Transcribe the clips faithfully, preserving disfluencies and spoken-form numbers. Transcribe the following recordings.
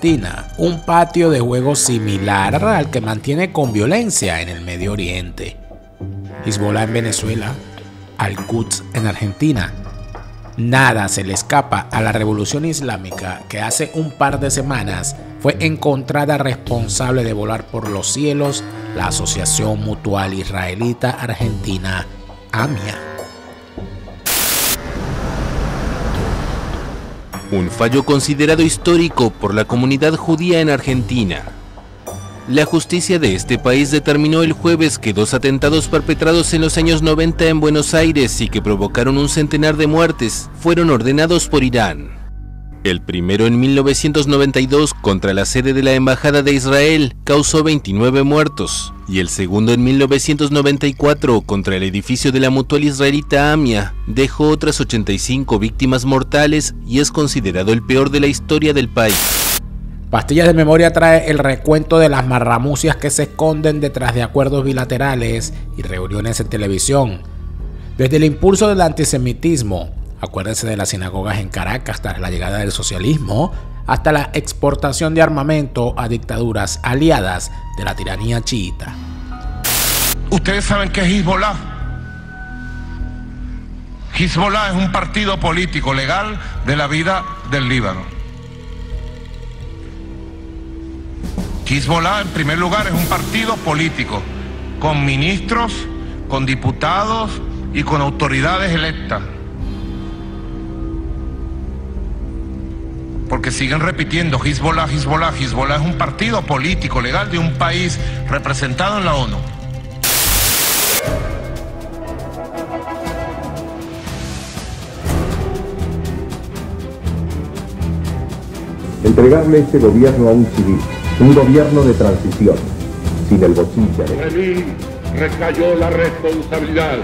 Argentina, un patio de juego similar al que mantiene con violencia en el Medio Oriente. Hezbollah en Venezuela, Al Quds en Argentina. Nada se le escapa a la revolución islámica que hace un par de semanas fue encontrada responsable de volar por los cielos la Asociación Mutual Israelita Argentina, AMIA. Un fallo considerado histórico por la comunidad judía en Argentina. La justicia de este país determinó el jueves que dos atentados perpetrados en los años noventa en Buenos Aires y que provocaron un centenar de muertes fueron ordenados por Irán. El primero en mil novecientos noventa y dos contra la sede de la Embajada de Israel causó veintinueve muertos y el segundo en mil novecientos noventa y cuatro contra el edificio de la Mutual Israelita AMIA dejó otras ochenta y cinco víctimas mortales y es considerado el peor de la historia del país. Pastillas de Memoria trae el recuento de las marramucias que se esconden detrás de acuerdos bilaterales y reuniones en televisión. Desde el impulso del antisemitismo, acuérdense de las sinagogas en Caracas tras la llegada del socialismo, hasta la exportación de armamento a dictaduras aliadas de la tiranía chiita. Ustedes saben qué es Hezbollah. Hezbollah es un partido político legal de la vida del Líbano. Hezbollah, en primer lugar, es un partido político con ministros, con diputados y con autoridades electas. Porque siguen repitiendo Hezbollah, Hezbollah, Hezbollah es un partido político legal de un país representado en la ONU. Entregarle este gobierno a un civil, un gobierno de transición, sin el bolsillo. En mí recayó la responsabilidad,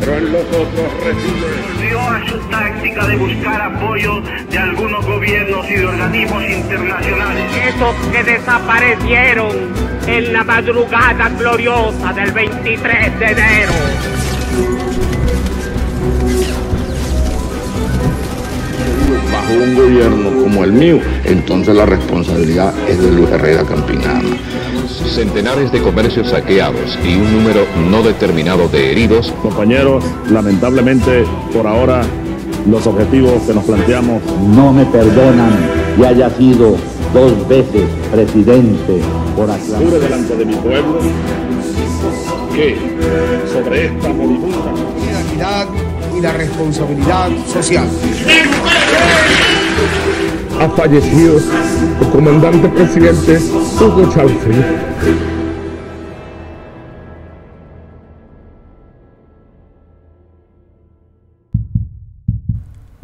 pero en los otros reciben. Volvió a su táctica de buscar apoyo de algunos gobiernos y de organismos internacionales. Esos que desaparecieron en la madrugada gloriosa del veintitrés de enero. Bajo un gobierno como el mío, entonces la responsabilidad es de Luis Herrera Campinana. Centenares de comercios saqueados y un número no determinado de heridos. Compañeros, lamentablemente por ahora los objetivos que nos planteamos no me perdonan que haya sido dos veces presidente por aclarar. Juro delante de mi pueblo que sobre esta moribunda solidaridad y la responsabilidad social. Ha fallecido el comandante presidente Hugo Chávez.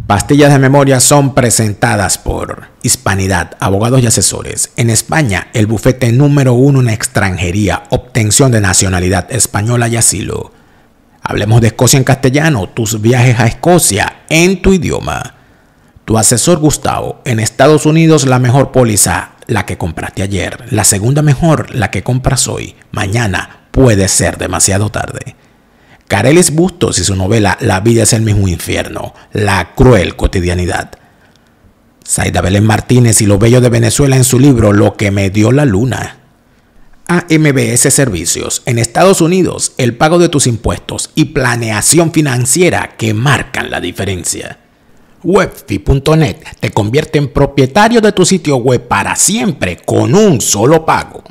Pastillas de memoria son presentadas por Hispanidad, abogados y asesores. En España, el bufete número uno en extranjería, obtención de nacionalidad española y asilo. Hablemos de Escocia en castellano, tus viajes a Escocia en tu idioma. Tu asesor Gustavo, en Estados Unidos la mejor póliza, la que compraste ayer. La segunda mejor, la que compras hoy. Mañana puede ser demasiado tarde. Carelis Bustos y su novela La vida es el mismo infierno, la cruel cotidianidad. Zaida Belén Martínez y lo bello de Venezuela en su libro Lo que me dio la luna. A M B S Servicios, en Estados Unidos el pago de tus impuestos y planeación financiera que marcan la diferencia. Webfi punto net te convierte en propietario de tu sitio web para siempre con un solo pago.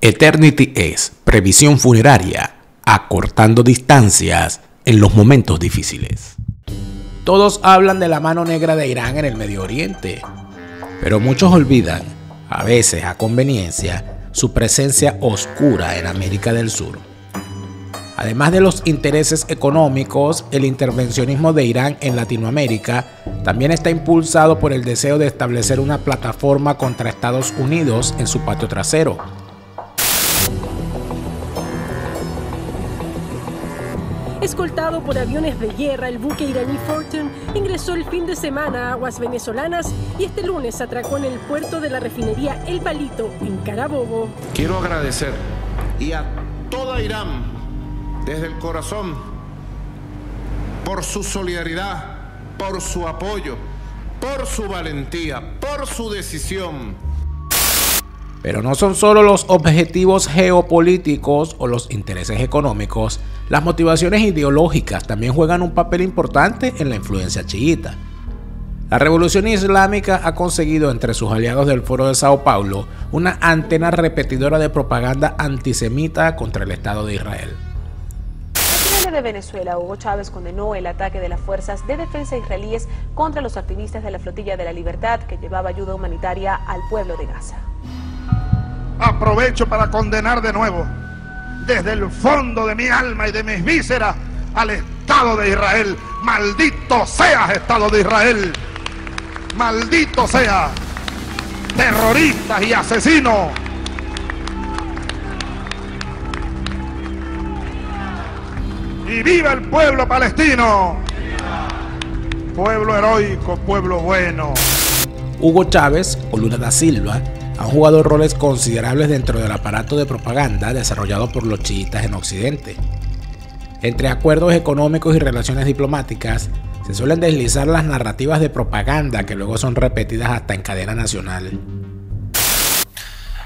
Eternity es previsión funeraria, acortando distancias en los momentos difíciles. Todos hablan de la mano negra de Irán en el Medio Oriente, pero muchos olvidan, a veces a conveniencia, su presencia oscura en América del Sur. Además de los intereses económicos, el intervencionismo de Irán en Latinoamérica también está impulsado por el deseo de establecer una plataforma contra Estados Unidos en su patio trasero. Escoltado por aviones de guerra, el buque iraní Fortune ingresó el fin de semana a aguas venezolanas y este lunes atracó en el puerto de la refinería El Palito, en Carabobo. Quiero agradecer y a toda Irán desde el corazón, por su solidaridad, por su apoyo, por su valentía, por su decisión. Pero no son solo los objetivos geopolíticos o los intereses económicos, las motivaciones ideológicas también juegan un papel importante en la influencia chiita. La revolución islámica ha conseguido entre sus aliados del Foro de Sao Paulo una antena repetidora de propaganda antisemita contra el Estado de Israel. De Venezuela, Hugo Chávez condenó el ataque de las fuerzas de defensa israelíes contra los activistas de la Flotilla de la Libertad que llevaba ayuda humanitaria al pueblo de Gaza. Aprovecho para condenar de nuevo, desde el fondo de mi alma y de mis vísceras, al Estado de Israel. ¡Maldito seas, Estado de Israel! ¡Maldito seas! ¡Terroristas y asesinos! ¡Y viva el pueblo palestino! ¡Viva! Pueblo heroico, pueblo bueno. Hugo Chávez o Lula da Silva han jugado roles considerables dentro del aparato de propaganda desarrollado por los chiitas en Occidente. Entre acuerdos económicos y relaciones diplomáticas se suelen deslizar las narrativas de propaganda que luego son repetidas hasta en cadena nacional.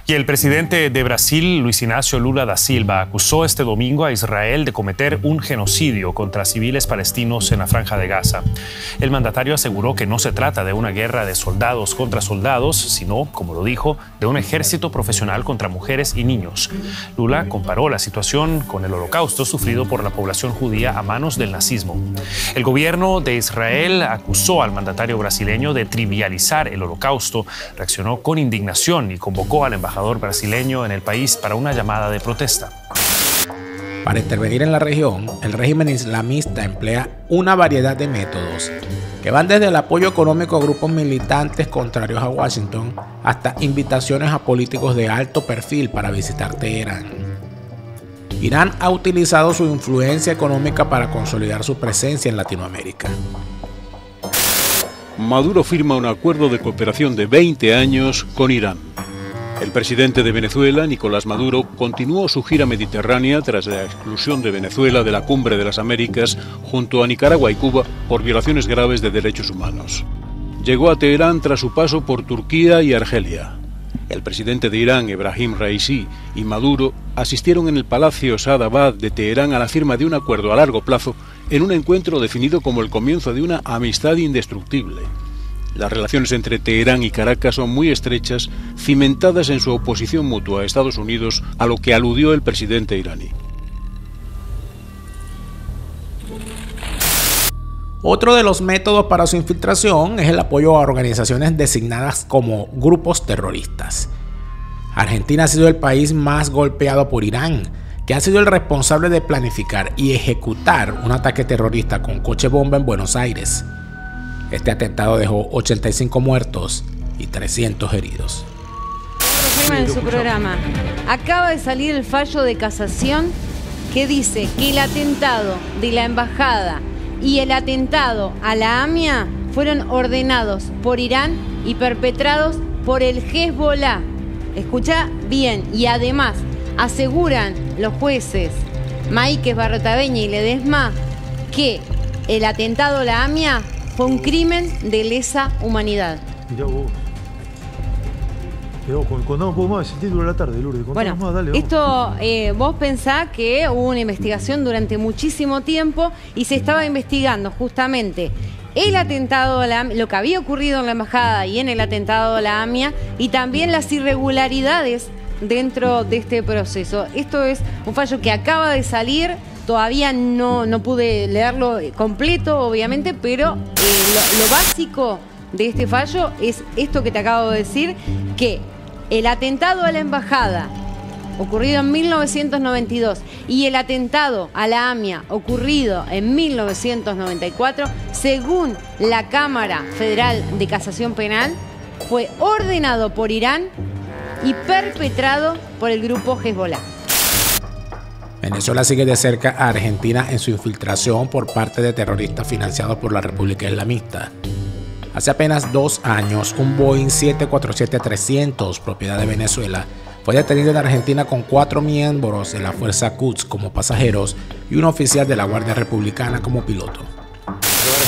Y el presidente de Brasil, Luiz Inácio Lula da Silva, acusó este domingo a Israel de cometer un genocidio contra civiles palestinos en la Franja de Gaza. El mandatario aseguró que no se trata de una guerra de soldados contra soldados, sino, como lo dijo, de un ejército profesional contra mujeres y niños. Lula comparó la situación con el holocausto sufrido por la población judía a manos del nazismo. El gobierno de Israel acusó al mandatario brasileño de trivializar el holocausto, reaccionó con indignación y convocó al embajador brasileño en el país para una llamada de protesta. Para intervenir en la región, el régimen islamista emplea una variedad de métodos que van desde el apoyo económico a grupos militantes contrarios a Washington hasta invitaciones a políticos de alto perfil para visitar Teherán. Irán ha utilizado su influencia económica para consolidar su presencia en Latinoamérica. Maduro firma un acuerdo de cooperación de veinte años con Irán. El presidente de Venezuela, Nicolás Maduro, continuó su gira mediterránea tras la exclusión de Venezuela de la Cumbre de las Américas junto a Nicaragua y Cuba por violaciones graves de derechos humanos. Llegó a Teherán tras su paso por Turquía y Argelia. El presidente de Irán, Ebrahim Raisi, y Maduro asistieron en el Palacio Sadabad de Teherán a la firma de un acuerdo a largo plazo en un encuentro definido como el comienzo de una amistad indestructible. Las relaciones entre Teherán y Caracas son muy estrechas, cimentadas en su oposición mutua a Estados Unidos, a lo que aludió el presidente iraní. Otro de los métodos para su infiltración es el apoyo a organizaciones designadas como grupos terroristas. Argentina ha sido el país más golpeado por Irán, que ha sido el responsable de planificar y ejecutar un ataque terrorista con coche bomba en Buenos Aires. Este atentado dejó ochenta y cinco muertos y trescientos heridos. En su programa acaba de salir el fallo de casación que dice que el atentado de la embajada y el atentado a la AMIA fueron ordenados por Irán y perpetrados por el Hezbollah. Escucha bien, y además aseguran los jueces Maíquez Barrotaveña y Ledesma que el atentado a la AMIA fue un crimen de lesa humanidad. Mirá vos. Mirá vos, contame un poco más ese título de la tarde, Lourdes. Bueno, más, dale, esto eh, vos pensás que hubo una investigación durante muchísimo tiempo y se estaba investigando justamente el atentado a la, lo que había ocurrido en la embajada y en el atentado a la AMIA y también las irregularidades dentro de este proceso. Esto es un fallo que acaba de salir. Todavía no, no pude leerlo completo, obviamente, pero eh, lo, lo básico de este fallo es esto que te acabo de decir, que el atentado a la embajada, ocurrido en mil novecientos noventa y dos, y el atentado a la AMIA, ocurrido en mil novecientos noventa y cuatro, según la Cámara Federal de Casación Penal, fue ordenado por Irán y perpetrado por el grupo Hezbollah. Venezuela sigue de cerca a Argentina en su infiltración por parte de terroristas financiados por la República Islamista. Hace apenas dos años, un Boeing siete cuarenta y siete trescientos, propiedad de Venezuela, fue detenido en Argentina con cuatro miembros de la Fuerza Quds como pasajeros y un oficial de la Guardia Republicana como piloto.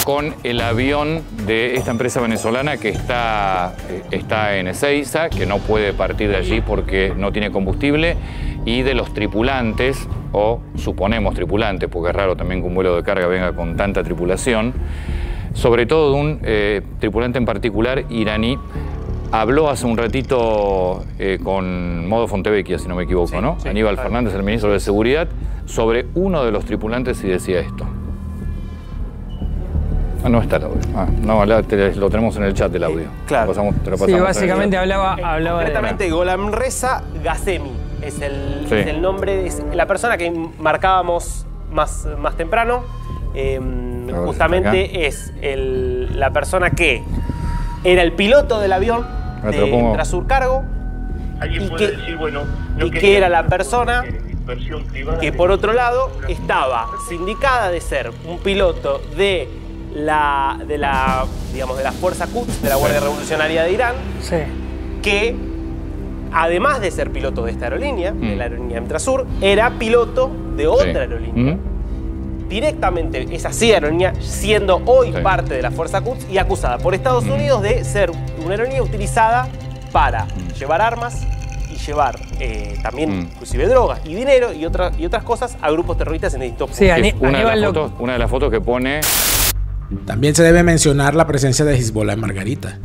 con el avión de esta empresa venezolana que está, está en Ezeiza, que no puede partir de allí porque no tiene combustible, y de los tripulantes, o suponemos tripulantes, porque es raro también que un vuelo de carga venga con tanta tripulación, sobre todo de un eh, tripulante en particular iraní. Habló hace un ratito eh, con Modo Fontevecchia, si no me equivoco, sí, ¿no? Sí, Aníbal claro. Fernández, el ministro de Seguridad, sobre uno de los tripulantes y decía esto. Ah, no está el audio. Ah, no, la, te, lo tenemos en el chat del audio. Claro. Lo pasamos, te lo pasamos sí, básicamente en el hablaba, hablaba Exactamente, de... Golamreza Gasemi es el, sí. es el nombre, es la persona que marcábamos más, más temprano. Eh, justamente es el, la persona que era el piloto del avión de Mtrasur Cargo y que, decir, bueno, no y que era la persona que por otro lado estaba sindicada de ser un piloto de la, de la, digamos, de la Fuerza Quds, de la Guardia Revolucionaria de Irán, sí. que además de ser piloto de esta aerolínea, mm. de la aerolínea Mtrasur, era piloto de otra sí. aerolínea. Mm. Directamente esa aerolínea, siendo hoy sí. parte de la Fuerza Quds y acusada por Estados Unidos de ser una aerolínea utilizada para llevar armas y llevar eh, también mm. inclusive drogas y dinero y, otra, y otras cosas a grupos terroristas en distintos sí, países. Una, una de las fotos que pone... También se debe mencionar la presencia de Hezbollah en Margarita.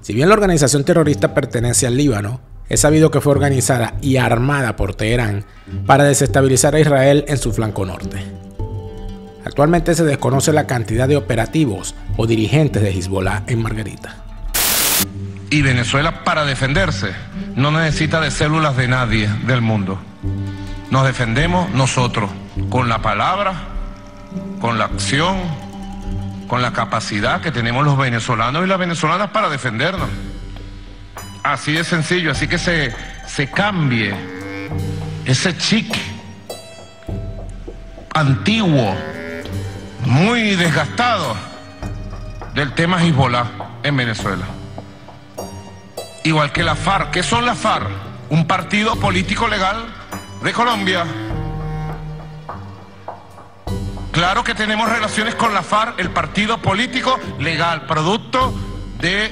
Si bien la organización terrorista pertenece al Líbano, es sabido que fue organizada y armada por Teherán para desestabilizar a Israel en su flanco norte. Actualmente se desconoce la cantidad de operativos o dirigentes de Hezbollah en Margarita. Y Venezuela, para defenderse, no necesita de células de nadie del mundo. Nos defendemos nosotros, con la palabra, con la acción, con la capacidad que tenemos los venezolanos y las venezolanas para defendernos. Así de sencillo, así que se, se cambie ese chic antiguo, muy desgastado del tema Hezbollah en Venezuela. Igual que la FARC. ¿Qué son las FARC? Un partido político legal de Colombia. Claro que tenemos relaciones con la FARC, el partido político legal, producto de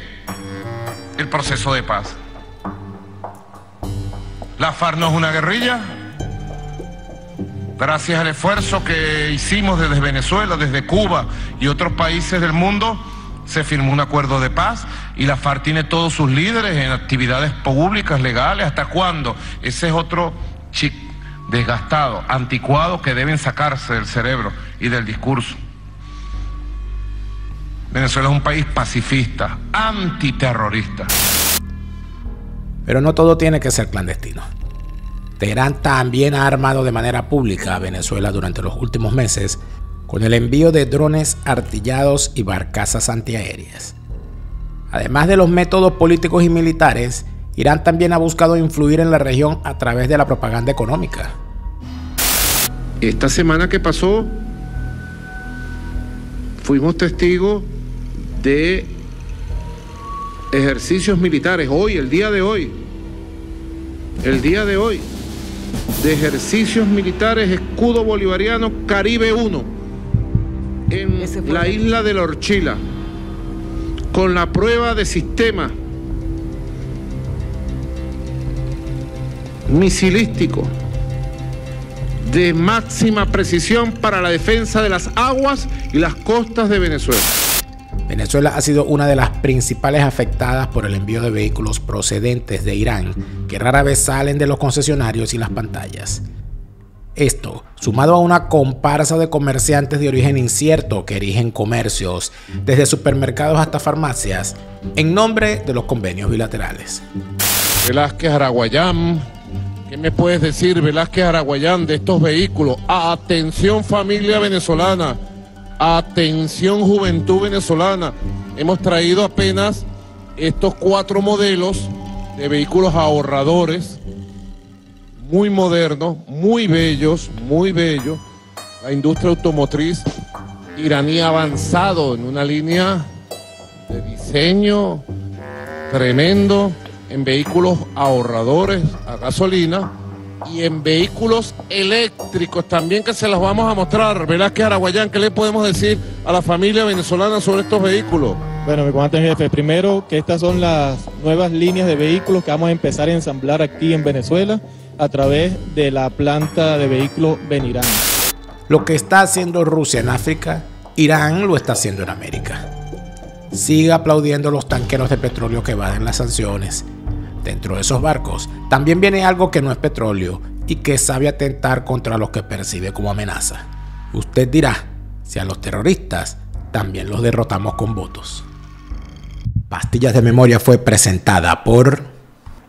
el proceso de paz. La FARC no es una guerrilla. Gracias al esfuerzo que hicimos desde Venezuela, desde Cuba y otros países del mundo, se firmó un acuerdo de paz y la FARC tiene todos sus líderes en actividades públicas, legales. ¿Hasta cuándo? Ese es otro chip desgastado, anticuado, que deben sacarse del cerebro y del discurso. Venezuela es un país pacifista, antiterrorista. Pero no todo tiene que ser clandestino. Teherán también ha armado de manera pública a Venezuela durante los últimos meses con el envío de drones artillados y barcazas antiaéreas. Además de los métodos políticos y militares, Irán también ha buscado influir en la región a través de la propaganda económica. Esta semana que pasó, fuimos testigos de ejercicios militares. Hoy, el día de hoy, el día de hoy. de ejercicios militares escudo bolivariano Caribe uno en la isla de la Orchila, con la prueba de sistema misilístico de máxima precisión para la defensa de las aguas y las costas de Venezuela. Venezuela ha sido una de las principales afectadas por el envío de vehículos procedentes de Irán, que rara vez salen de los concesionarios y las pantallas. Esto, sumado a una comparsa de comerciantes de origen incierto que erigen comercios, desde supermercados hasta farmacias, en nombre de los convenios bilaterales. Velázquez Araguayán, ¿qué me puedes decir, Velázquez Araguayán, de estos vehículos? Atención, familia venezolana. Atención, juventud venezolana, hemos traído apenas estos cuatro modelos de vehículos ahorradores, muy modernos, muy bellos, muy bellos. La industria automotriz iraní ha avanzado en una línea de diseño tremendo en vehículos ahorradores a gasolina y en vehículos eléctricos también, que se las vamos a mostrar. Velázquez Araguayán, ¿qué le podemos decir a la familia venezolana sobre estos vehículos? Bueno, mi comandante jefe, primero que estas son las nuevas líneas de vehículos que vamos a empezar a ensamblar aquí en Venezuela a través de la planta de vehículos Benirán. Lo que está haciendo Rusia en África, Irán lo está haciendo en América. Sigue aplaudiendo los tanqueros de petróleo que evaden las sanciones. Dentro de esos barcos también viene algo que no es petróleo y que sabe atentar contra los que percibe como amenaza. Usted dirá, si a los terroristas también los derrotamos con votos. Pastillas de Memoria fue presentada por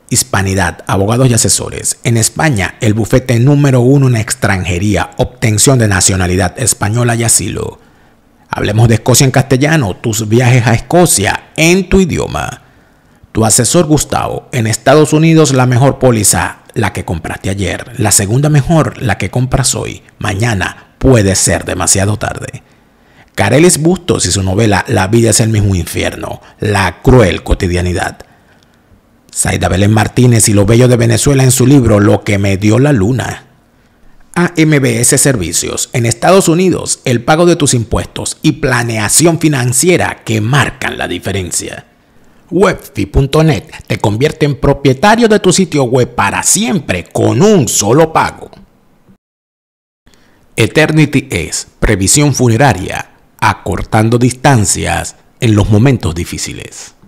Hispanidad, abogados y asesores. En España, el bufete número uno en extranjería, obtención de nacionalidad española y asilo. Hablemos de Escocia en castellano, tus viajes a Escocia en tu idioma. Tu asesor Gustavo, en Estados Unidos la mejor póliza, la que compraste ayer. La segunda mejor, la que compras hoy. Mañana puede ser demasiado tarde. Carelis Bustos y su novela La vida es el mismo infierno, la cruel cotidianidad. Zaida Belén Martínez y lo bello de Venezuela en su libro Lo que me dio la luna. A M B S Servicios, en Estados Unidos el pago de tus impuestos y planeación financiera que marcan la diferencia. Webfi punto net te convierte en propietario de tu sitio web para siempre con un solo pago. Eternity es previsión funeraria, acortando distancias en los momentos difíciles.